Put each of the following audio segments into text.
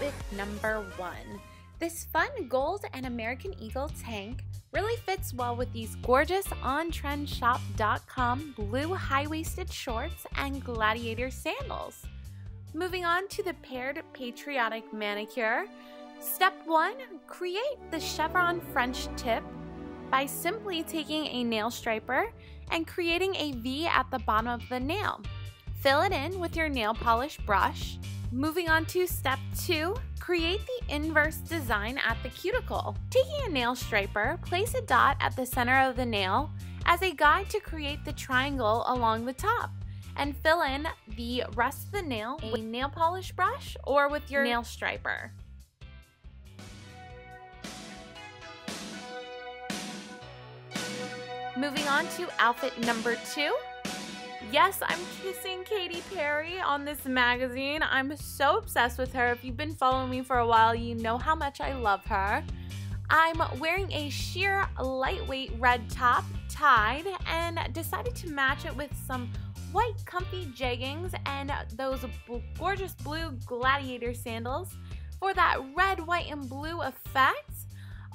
with number 1. This fun gold and American Eagle tank really fits well with these gorgeous OnTrendShop.com blue high-waisted shorts and gladiator sandals. Moving on to the paired patriotic manicure. Step 1, create the chevron French tip by simply taking a nail striper and creating a V at the bottom of the nail. Fill it in with your nail polish brush. Moving on to step 2, create the inverse design at the cuticle. Taking a nail striper, place a dot at the center of the nail as a guide to create the triangle along the top, and fill in the rest of the nail with a nail polish brush or with your nail striper. Moving on to outfit number 2. Yes, I'm kissing Katy Perry on this magazine. I'm so obsessed with her. If you've been following me for a while, you know how much I love her. I'm wearing a sheer lightweight red top, tied, and decided to match it with some white comfy jeggings and those gorgeous blue gladiator sandals for that red, white, and blue effect.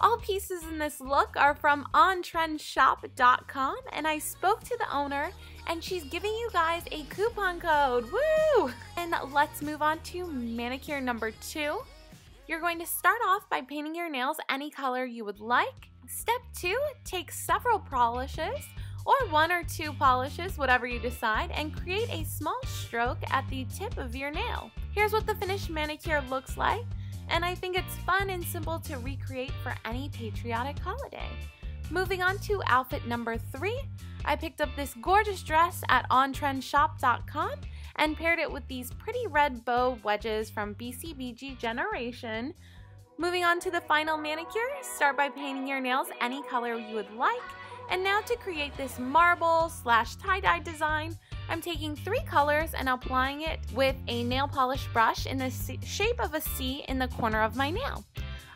All pieces in this look are from OnTrendShop.com, and I spoke to the owner and she's giving you guys a coupon code. Woo! And let's move on to manicure number 2. You're going to start off by painting your nails any color you would like. Step 2, take several polishes or 1 or 2 polishes, whatever you decide, and create a small stroke at the tip of your nail. Here's what the finished manicure looks like. And I think it's fun and simple to recreate for any patriotic holiday. Moving on to outfit number 3, I picked up this gorgeous dress at OnTrendShop.com and paired it with these pretty red bow wedges from BCBG Generation. Moving on to the final manicure, start by painting your nails any color you would like. And now to create this marble / tie-dye design, I'm taking 3 colors and applying it with a nail polish brush in the shape of a C in the corner of my nail.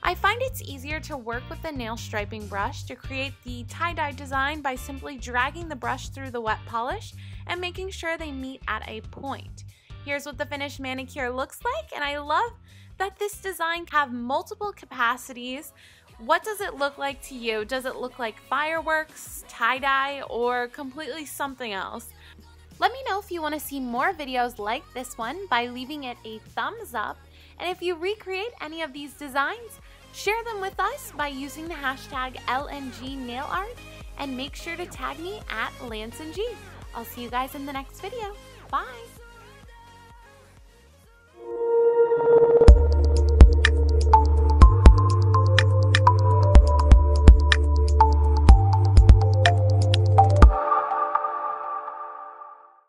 I find it's easier to work with the nail striping brush to create the tie-dye design by simply dragging the brush through the wet polish and making sure they meet at a point. Here's what the finished manicure looks like, and I love that this design has multiple capacities. What does it look like to you? Does it look like fireworks, tie-dye, or completely something else? Let me know if you want to see more videos like this one by leaving it a thumbs up. And if you recreate any of these designs, share them with us by using the hashtag LNGNailArt, and make sure to tag me at Lancengi. I'll see you guys in the next video. Bye!